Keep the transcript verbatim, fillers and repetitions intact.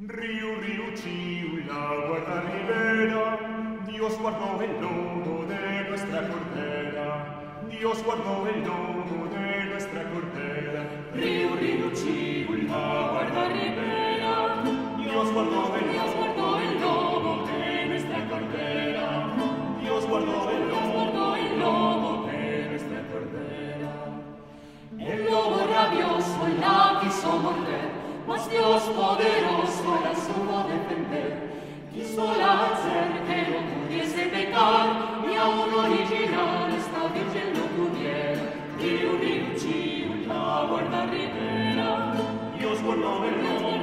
Riu riu chiu, l'agua la ribera, Dios guardó el lodo de nuestra cordera, Dios guardó el lodo de nuestra cordera. Riu riu chiu, l'agua la ribera, Dios guardó el lodo, el lodo de nuestra cordera, Dios guardó el lodo, el lodo de nuestra cordera. El lobo rabioso la quiso morder, mas Dios poderoso la supo defender. Quiso la hacer que no pudiese pecar, ni aun original esta virgen no pudiera. Riu riu chiu, la guarda ribera, Dios guardó el lodo.